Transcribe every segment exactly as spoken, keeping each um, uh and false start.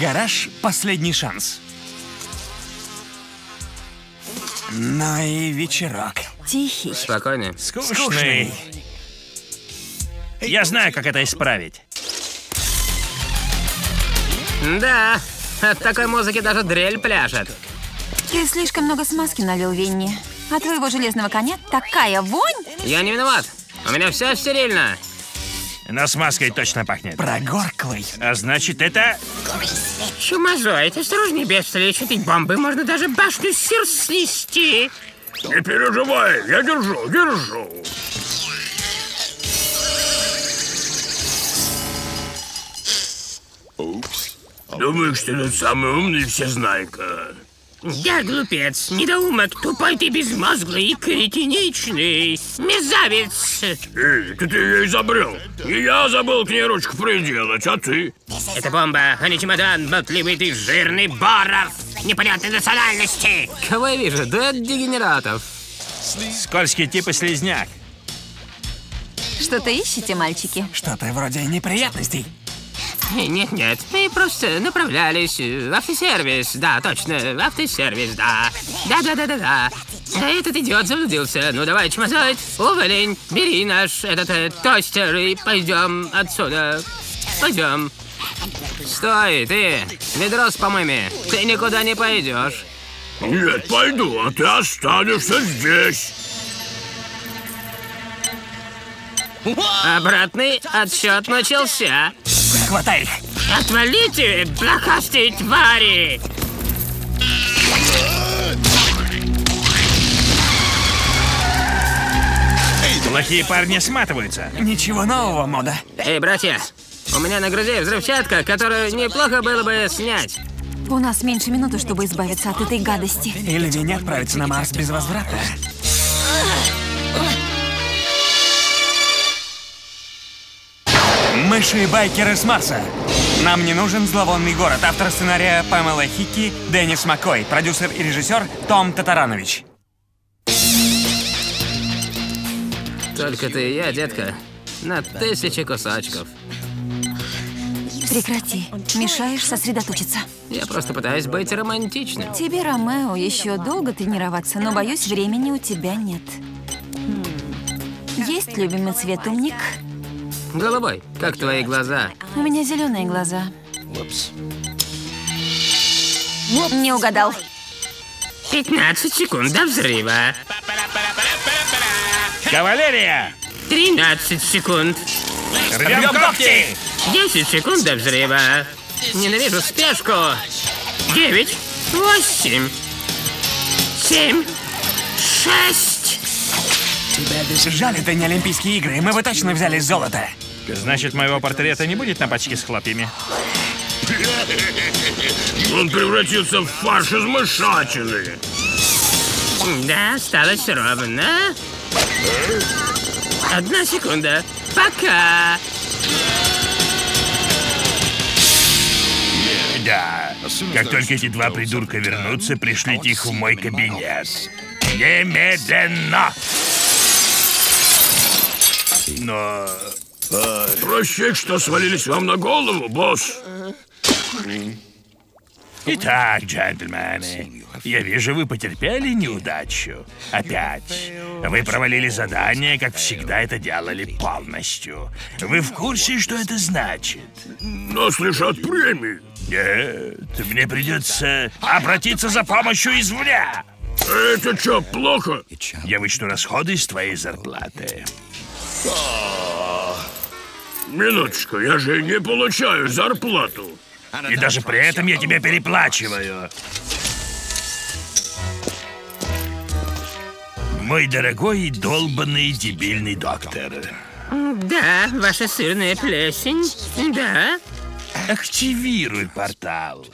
Гараж – последний шанс. Ну и вечерок. Тихий. Спокойный. Скучный. Скучный. Я знаю, как это исправить. Да, от такой музыки даже дрель пляшет. Ты слишком много смазки налил, Винни. От твоего железного коня такая вонь. Я не виноват. У меня все стерильно. Но смазкой точно пахнет. Прогорклый. А значит, это... Чумазоид, осторожней, без встречи бомбы. Можно даже башню сердца снести. Не переживай, я держу, держу. Упс. Думаешь, ты тут самый умный всезнайка? Я глупец, недоумок, тупой ты безмозглый и кретиничный. Мерзавец! Эй, ты ее изобрел. И я забыл к ней ручку приделать, а ты? Это бомба, а не чемодан, болтливый ты жирный боров непонятной национальности. Кого я вижу? Да от дегенератов. Скользкий тип и слизняк. Что-то ищете, мальчики? Что-то вроде неприятностей. Нет-нет, мы просто направлялись в автосервис, да, точно, в автосервис, да. Да-да-да-да-да. Этот идиот заблудился. Ну давай, Чумазоид, уволень, бери наш этот э, тостер и пойдем отсюда. Пойдем. Стой, ты, ведро с помоями, ты никуда не пойдешь. Нет, пойду, а ты останешься здесь. Обратный отсчет начался. Хватай их! Отвалите, блохастые твари! Плохие парни сматываются. Ничего нового, Модо. Эй, братья, у меня на груди взрывчатка, которую неплохо было бы снять. У нас меньше минуты, чтобы избавиться от этой гадости. Или Винни отправится на Марс без возврата. Мыши и байкеры с Марса. Нам не нужен зловонный город. Автор сценария Памела Хикки, Деннис Маккой, продюсер и режиссер Том Татаранович. Только ты и я, детка, на тысячи кусачков. Прекрати. Мешаешь сосредоточиться. Я просто пытаюсь быть романтичным. Тебе, Ромео, еще долго тренироваться, но, боюсь, времени у тебя нет. Есть любимый цвет, умник? Голубой, как твои глаза? У меня зеленые глаза. Не угадал. пятнадцать секунд до взрыва. Кавалерия! тринадцать секунд. Рвем когти! десять секунд до взрыва. Ненавижу спешку. девять, восемь, семь, шесть. Жаль, это не Олимпийские игры, мы бы точно взяли золото. Значит, моего портрета не будет на пачке с хлопьями. Он превратился в фарш из мышатины. Да, осталось ровно. Одна секунда. Пока. Да, как только эти два придурка вернутся, пришлите их в мой кабинет. Немедленно! Но... Прощай, что свалились вам на голову, босс. Итак, джентльмены, я вижу, вы потерпели неудачу. Опять. Вы провалили задание, как всегда это делали, полностью. Вы в курсе, что это значит? Нас лишат премии. Нет, мне придется обратиться за помощью извне. Это что, плохо? Я вычту расходы из твоей зарплаты. Минуточку, я же не получаю зарплату. И даже при этом я тебя переплачиваю. Мой дорогой и долбанный дебильный доктор. Да, ваша сырная плесень, да. Активируй портал.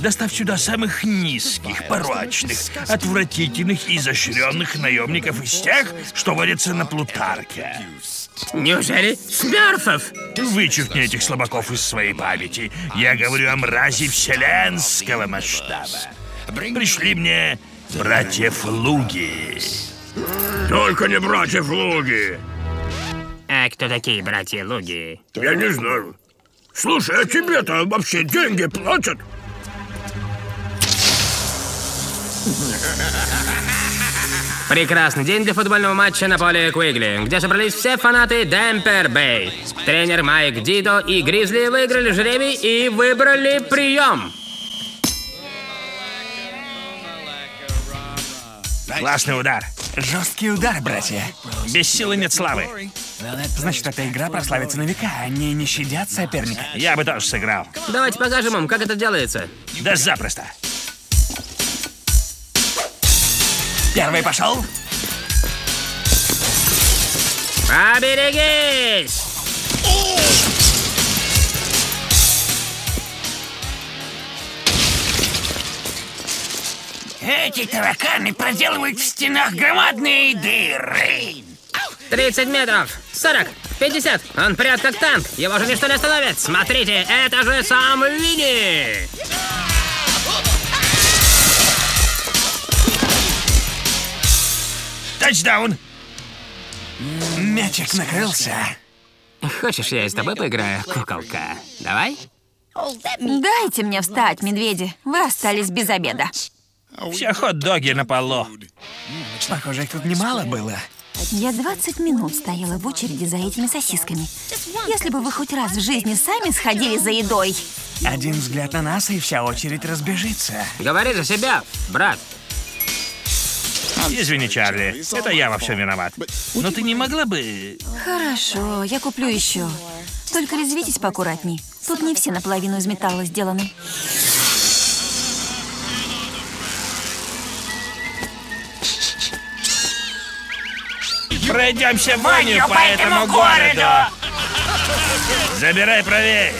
Доставь сюда самых низких, порочных, отвратительных и изощренных наемников из тех, что водятся на Плутарке. Неужели смерфов? Вычеркни этих слабаков из своей памяти. Я говорю о мрази вселенского масштаба. Пришли мне братьев Луги. Только не братьев Луги. А кто такие братья Луги? Я не знаю. Слушай, а тебе-то вообще деньги платят? Прекрасный день для футбольного матча на поле Куигли, где собрались все фанаты Дэмпер Бэй. Тренер Майк Дидо и Гризли выиграли жребий и выбрали прием. Классный удар. Жесткий удар, братья. Без силы нет славы. Значит, эта игра прославится на века. Они не щадят соперника. Я бы тоже сыграл. Давайте покажем им, как это делается. Да запросто. Первый пошел. Поберегись! Эти тараканы проделывают в стенах громадные дыры. тридцать метров, сорок, пятьдесят. Он прет как танк. Его же ничто не остановит. Смотрите, это же сам Винни. Тачдаун! Мячик накрылся. Хочешь, я с тобой поиграю, куколка? Давай? Дайте мне встать, медведи. Вы остались без обеда. Все хот-доги на полу. Похоже, их тут немало было. Я двадцать минут стояла в очереди за этими сосисками. Если бы вы хоть раз в жизни сами сходили за едой. Один взгляд на нас, и вся очередь разбежится. Говори за себя, брат. Извини, Чарли, это я во всем виноват. Но ты не могла бы... Хорошо, я куплю еще. Только резвитесь поаккуратней. Тут не все наполовину из металла сделаны. Пройдемся в Ваню по этому городу! Забирай правее!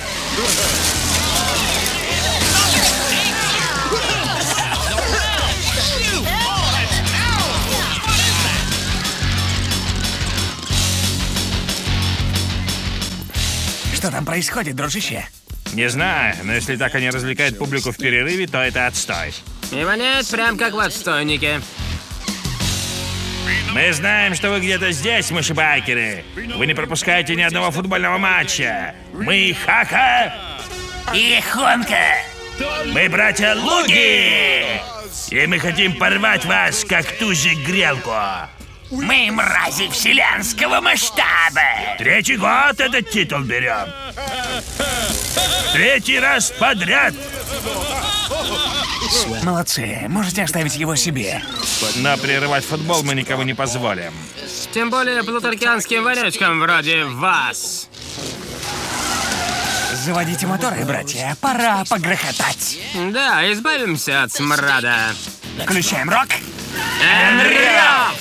Что там происходит, дружище? Не знаю, но если так они развлекают публику в перерыве, то это отстой. И воняет прям как в отстойнике. Мы знаем, что вы где-то здесь, мышебайкеры. Вы не пропускаете ни одного футбольного матча. Мы Хаха и Хунка. Мы братья Луги. И мы хотим порвать вас, как тузик-грелку. Мы мрази вселенского масштаба! Третий год этот титул берем! Третий раз подряд! Молодцы, можете оставить его себе. Но прерывать футбол мы никому не позволим. Тем более плутаркианским вонючкам вроде вас. Заводите моторы, братья, пора погрохотать. Да, избавимся от смрада. Включаем рок. Энрио!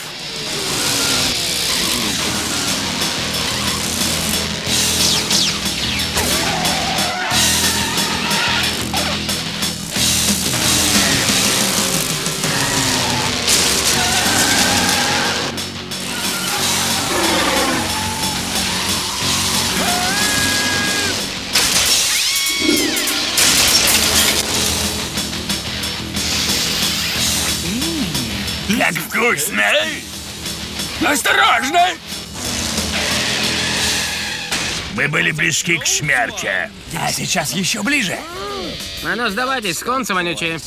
Как вкусно! Осторожно! Мы были близки к смерти. А сейчас еще ближе. А ну сдавайтесь, сконцы вонючие.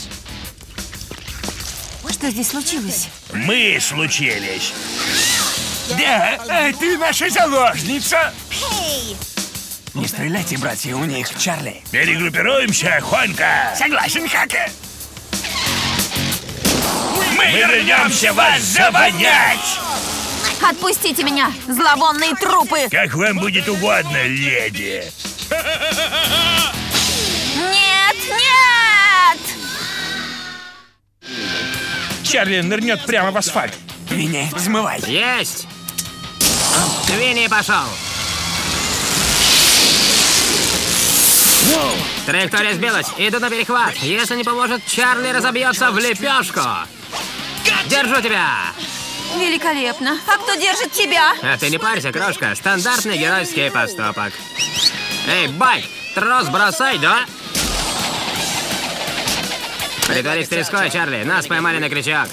Что здесь случилось? Мы случились. Да, а ты наша заложница. Не стреляйте, братья, у них Чарли. Перегруппируемся, Хонка. Согласен, Хака. Мы вернемся вас завонять! Отпустите меня, зловонные трупы! Как вам будет угодно, леди! Нет, нет! Чарли нырнет прямо в асфальт. Винни, взмывай! Есть! Винни пошел! Траектория сбилась, иду на перехват. Если не поможет, Чарли разобьется в лепешку. Держу тебя! Великолепно. А кто держит тебя? А ты не парься, крошка. Стандартный геройский поступок. Эй, байк, трос бросай, да? Притворись треской, Чарли. Нас поймали на крючок.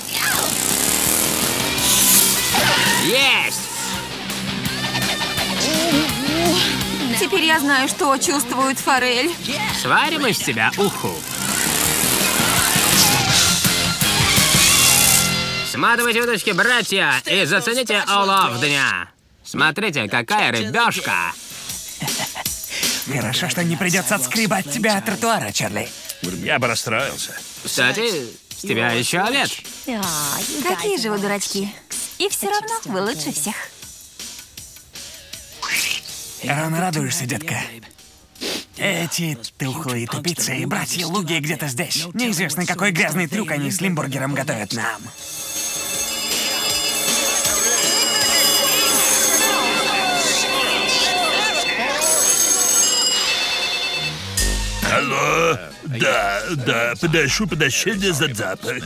Есть! Теперь я знаю, что чувствует форель. Сварим из себя уху. Сматывайте удочки, братья, и зацените улов дня. Смотрите, какая рыбешка. Хорошо, что не придется отскребать тебя от тротуара, Чарли. Я бы расстроился. Кстати, с тебя еще обед. Какие же вы дурачки. И все равно вы лучше всех. Рано радуешься, детка. Эти тухлые тупицы и братья Луги где-то здесь. Неизвестно, какой грязный трюк они с Лимбургером готовят нам. Алло, да, да, подношу подношение за запах.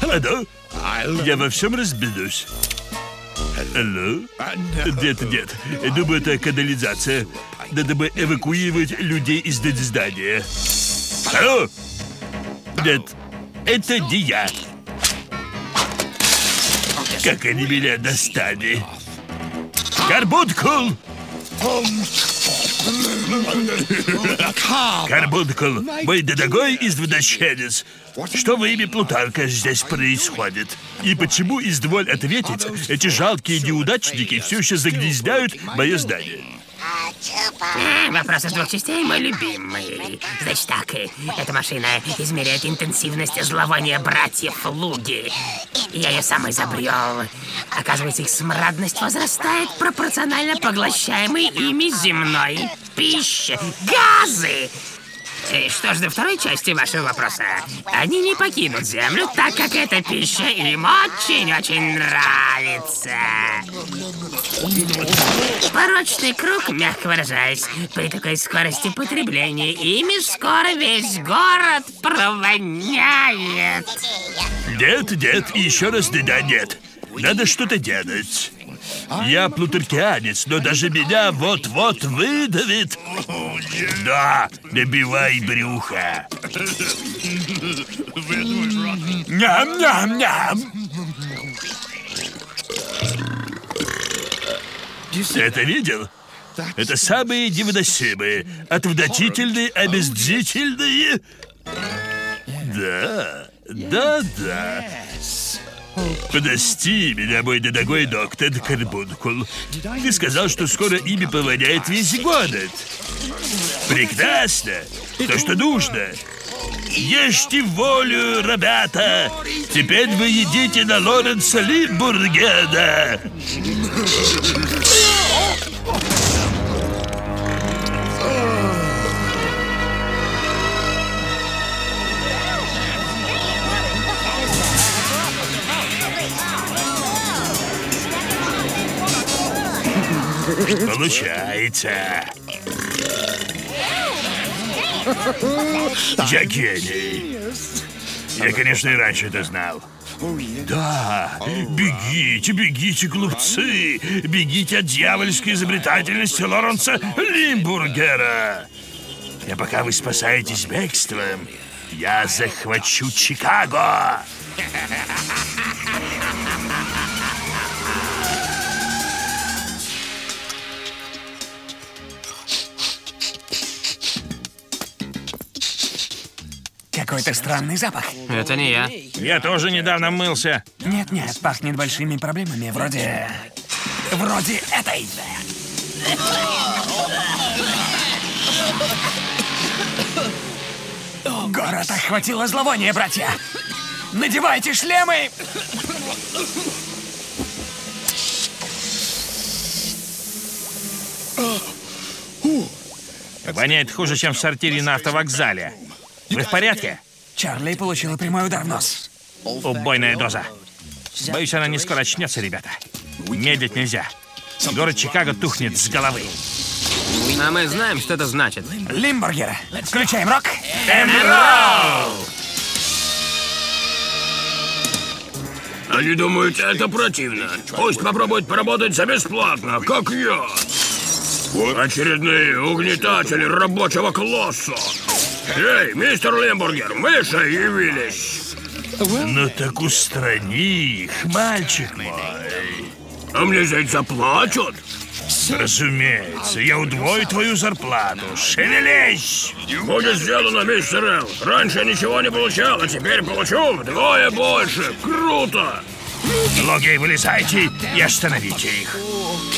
Алло, я во всем разберусь. Алло? Нет, нет, думаю, это канализация. Надо бы эвакуировать людей из здания. Алло? Нет, это не я. Как они меня достали. Карбункул! Карбункул, мой дорогой извращенец, что во имя Плутарха здесь происходит? И почему, изволь ответить, эти жалкие неудачники все еще загнездяют мое здание? Вопрос из двух частей, мой любимый. Значит так, эта машина измеряет интенсивность зловония братьев Луги. Я ее сам изобрел. Оказывается, их смрадность возрастает пропорционально поглощаемой ими земной пищи. Газы! И что ж до второй части вашего вопроса? Они не покинут Землю, так как эта пища им очень-очень нравится. Порочный круг, мягко выражаясь, при такой скорости потребления ими скоро весь город провоняет. Нет, нет, и еще раз да нет. Надо что-то делать. Я плутархианец, но даже меня вот-вот выдавит. Да, набивай брюха. Ням-ням-ням. Ты это видел? Это самые невыносимые, отвратительные, омерзительные. Да, да, да. Подости меня, мой дорогой доктор Карбункул. Ты сказал, что скоро ими повоняет весь город. Прекрасно! То, что нужно. Ешьте волю, ребята! Теперь вы едите на Лоуренса Лимбургера! Получается. Я гений. Я, конечно, и раньше это знал. Да, бегите, бегите, глупцы. Бегите от дьявольской изобретательности Лоуренса Лимбургера. А пока вы спасаетесь бегством, я захвачу Чикаго. Какой-то странный запах. Это не я. Я тоже недавно мылся. Нет-нет, пахнет большими проблемами, вроде... Вроде этой. Город охватило зловоние, братья. Надевайте шлемы! Воняет хуже, чем в сортире на автовокзале. Вы в порядке? Чарли получила прямой удар в нос. Убойная доза. Боюсь, она не скоро очнется, ребята. Медлить нельзя. Город Чикаго тухнет с головы. А мы знаем, что это значит. Лимбургер. Включаем рок. Эм-ролл! Они думают, это противно. Пусть попробуют поработать за бесплатно, как я. Очередные угнетатели рабочего класса. Эй, мистер Лимбургер, мы заявились. Ну так устрани их, мальчик мой. А мне за это заплачут? Разумеется, я удвою твою зарплату. Шевелись! Будет сделано, мистер Эл. Раньше я ничего не получал, а теперь получу вдвое больше. Круто! Логи, вылезайте и остановите их.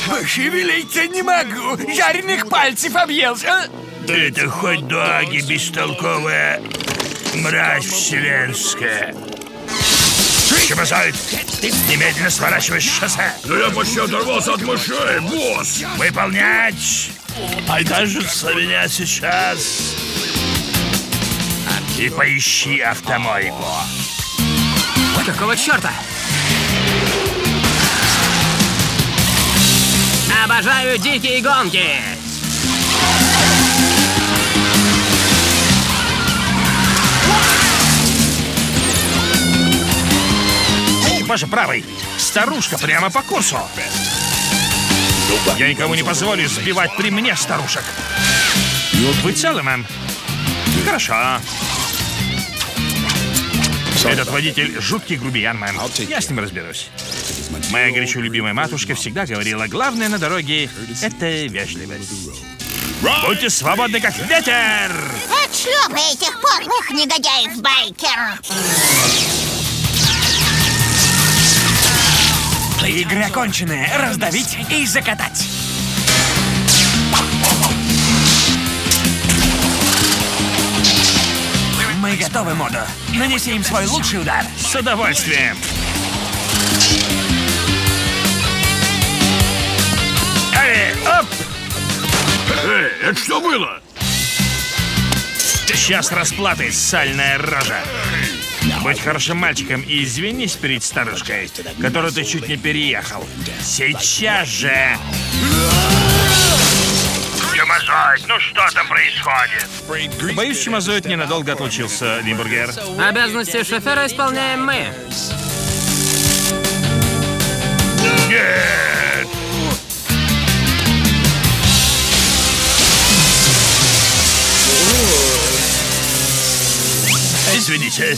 Пошевелиться не могу. Жареных пальцев объелся. Это хоть доги бестолковая мразь вселенская. Чумазоид, немедленно сворачивай с шоссе. Но я почти оторвался от мышей, босс. Выполнять. Покажется меня сейчас. И поищи автомойку. Какого черта? Обожаю дикие гонки. Боже правый, старушка прямо по курсу. Я никому не позволю сбивать при мне старушек. Вы целы, мэм? Хорошо. Этот водитель жуткий грубиян, мэм. Я с ним разберусь. Моя горячо любимая матушка всегда говорила, главное на дороге – это вежливость. Будьте свободны, как ветер! Отшлепай этих подлых негодяев, байкер! Игры окончены. Раздавить и закатать. Мы готовы, Модо. Нанеси им свой лучший удар. С удовольствием. Эй, оп! Эй, это что было? Сейчас расплаты, сальная рожа. Будь хорошим мальчиком и извинись перед старушкой, которую ты чуть не переехал. Сейчас же! Чумазоид, ну что там происходит? Боюсь, Чумазоид ненадолго отлучился, Лимбургер. Обязанности шофера исполняем мы. Нет! Извините,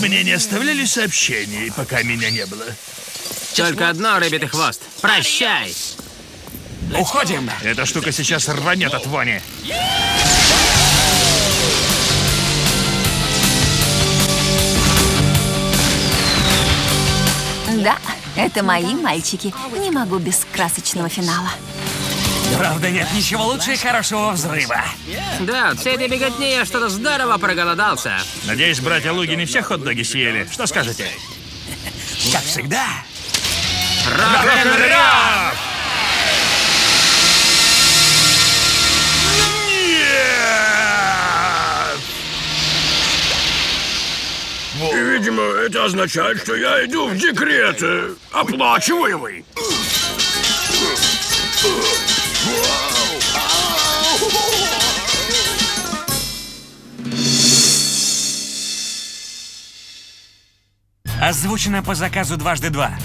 мне не оставляли сообщений, пока меня не было. Только одно, рыбий хвост. Прощай! Уходим! Эта штука сейчас рванет от вони. Да, это мои мальчики. Не могу без красочного финала. Правда, нет ничего лучше хорошего взрыва. Да, от всей этой беготни я что-то здорово проголодался. Надеюсь, братья Луги не все хот-доги съели. Что скажете? Как всегда. Рок-н-ролл! Видимо, это означает, что я иду в декрет. Оплачиваемый. Озвучено по заказу дважды два.